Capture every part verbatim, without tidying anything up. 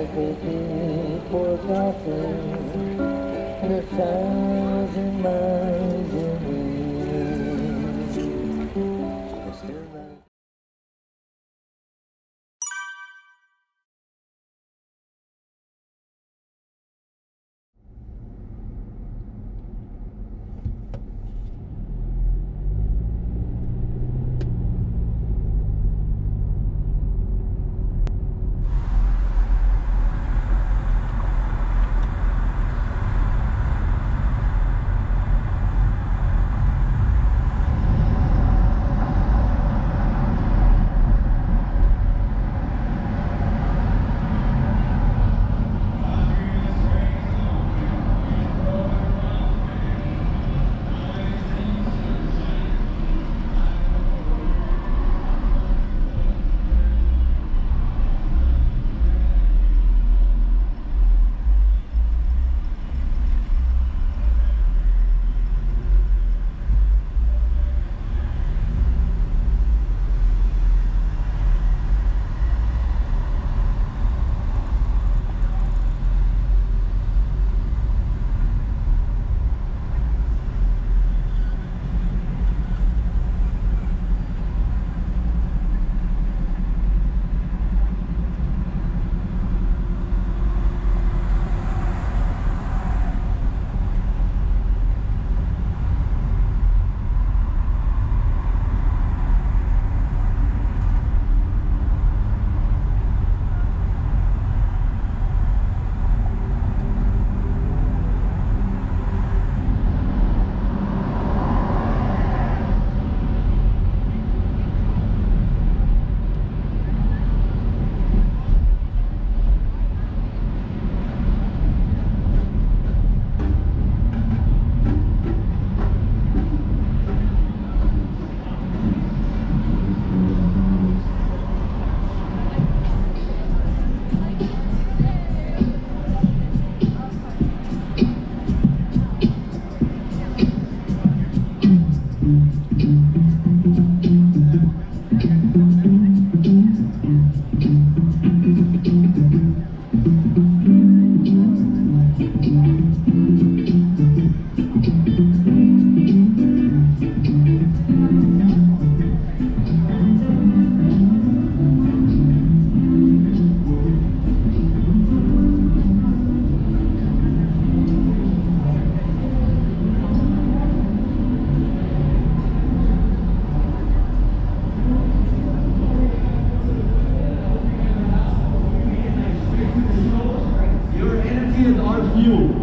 I will be forgotten in a thousand miles away. I still love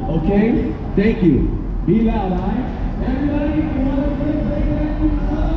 okay? Thank you. Be loud, all right? Everybody, you want to say back to the song?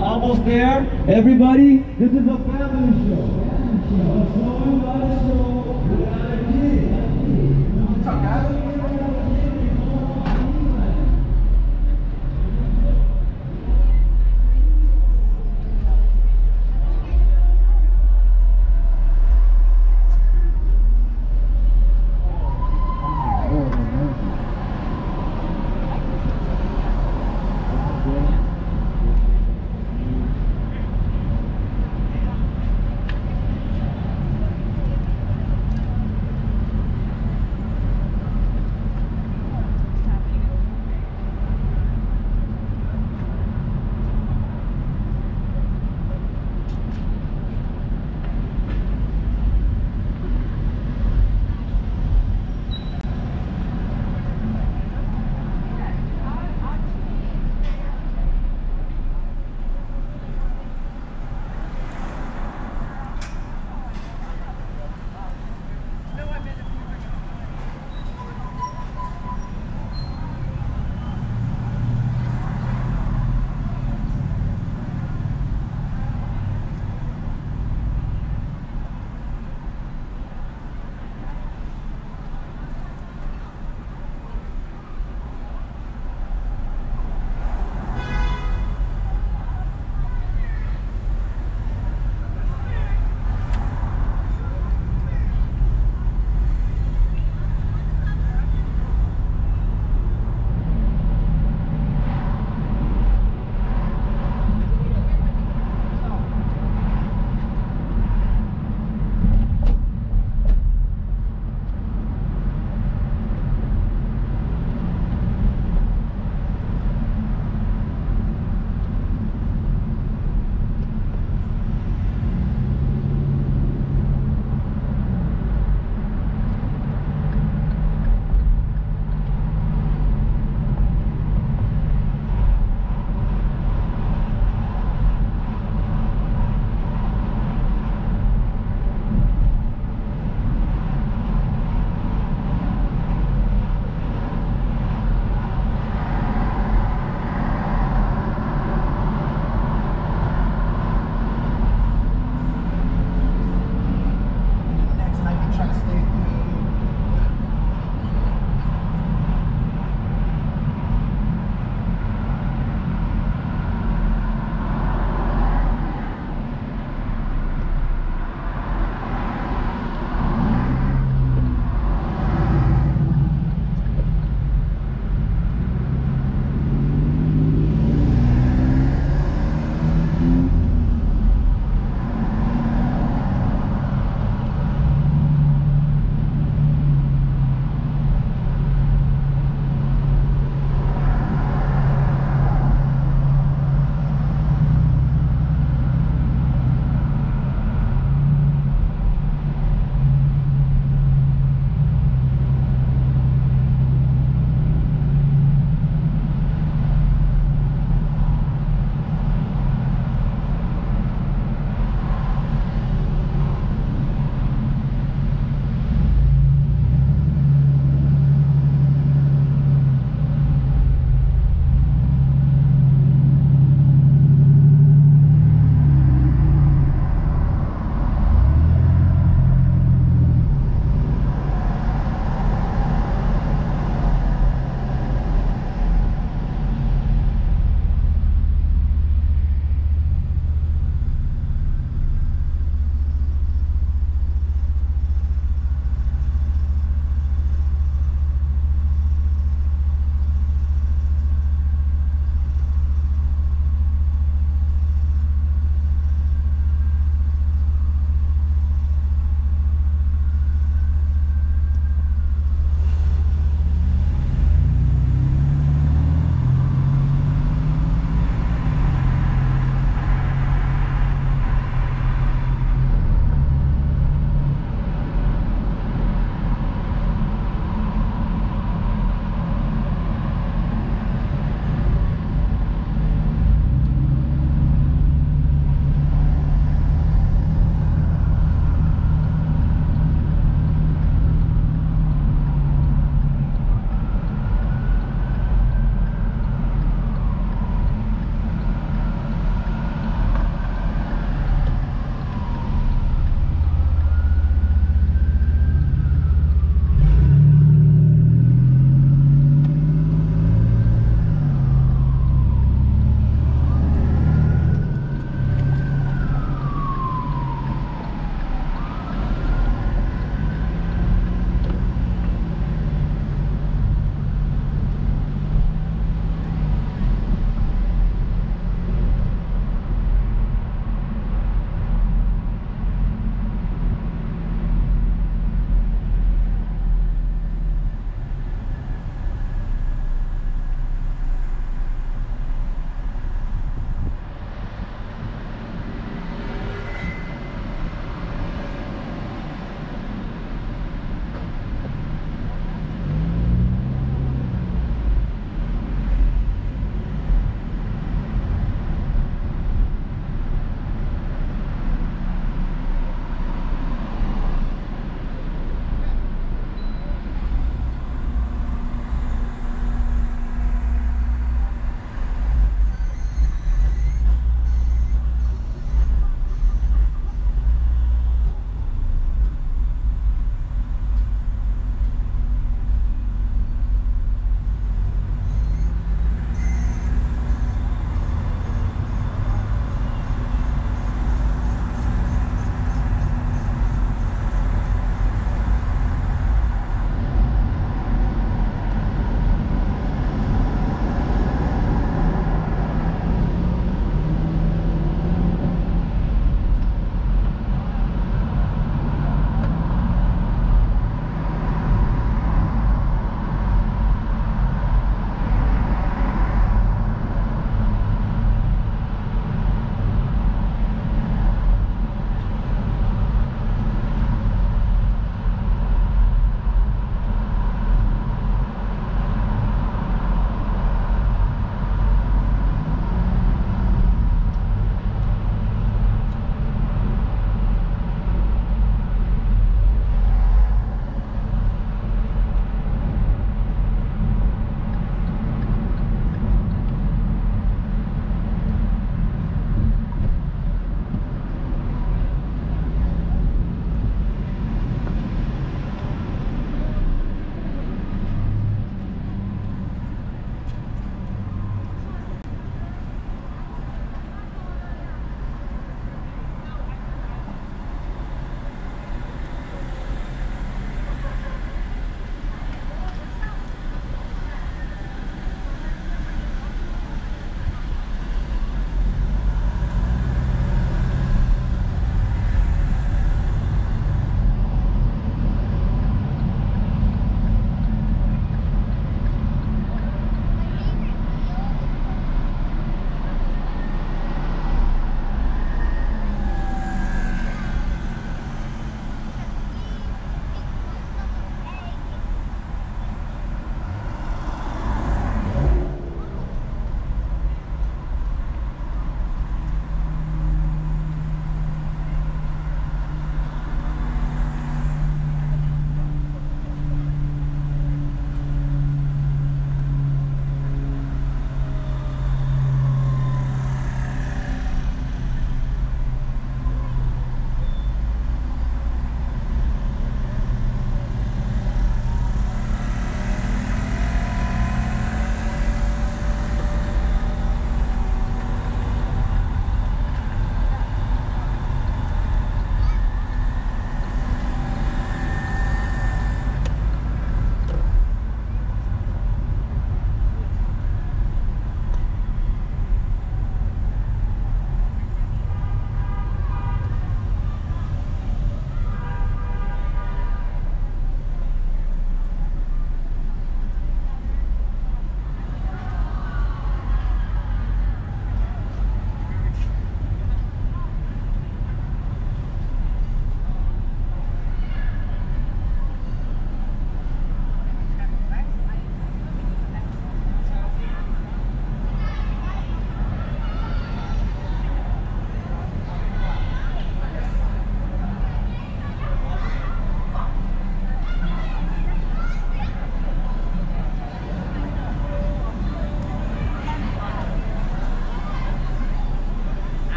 Almost there, everybody. This is a family show. A show by show without a kid.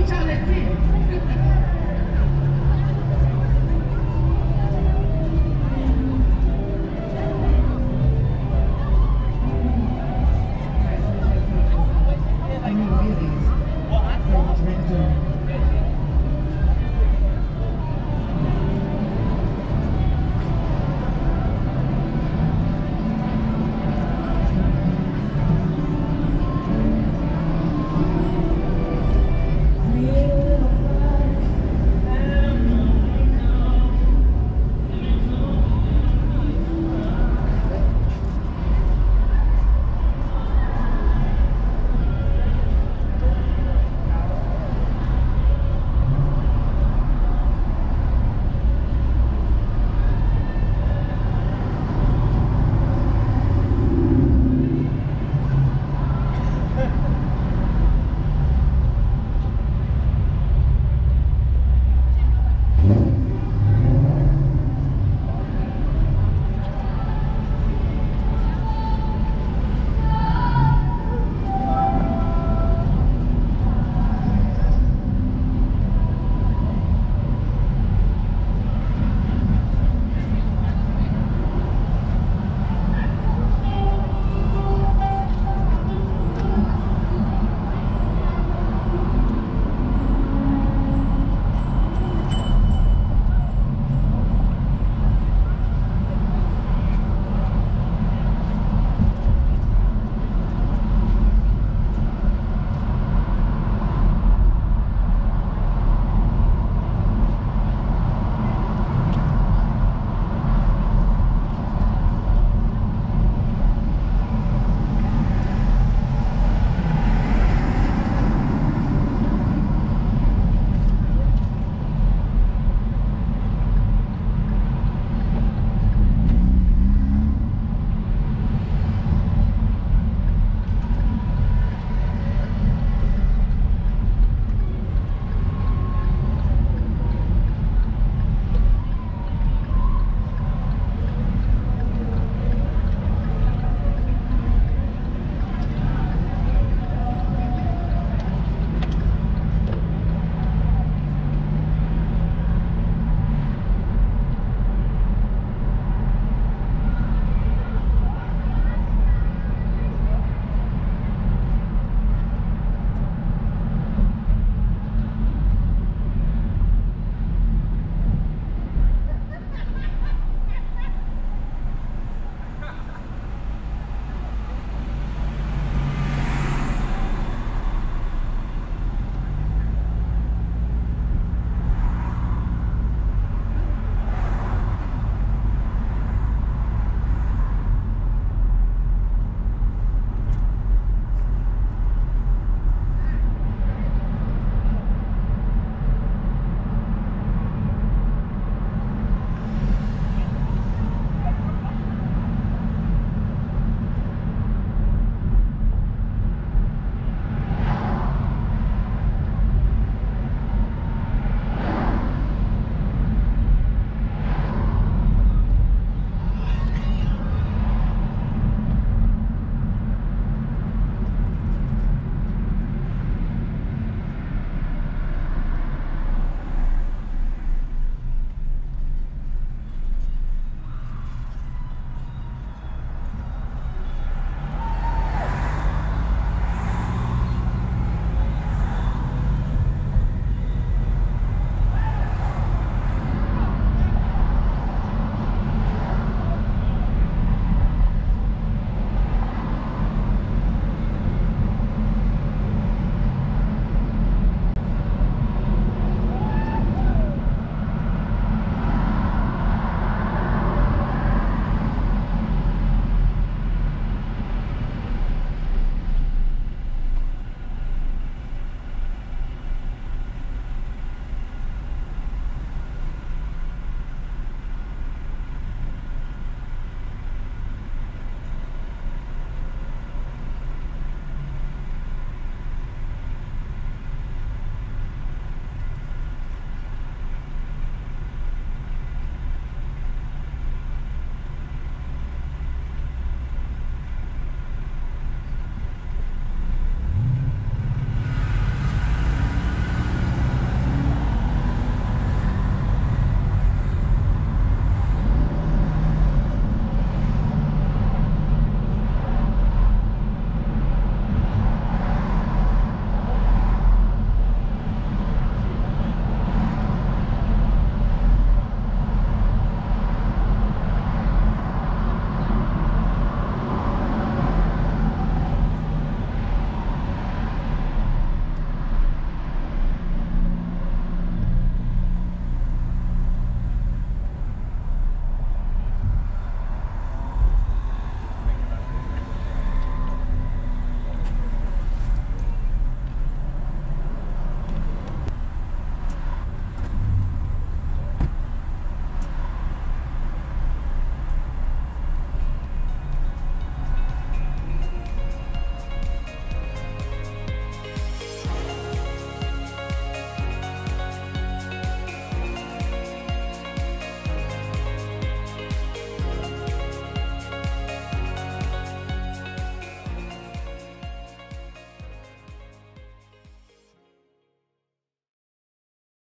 be talented.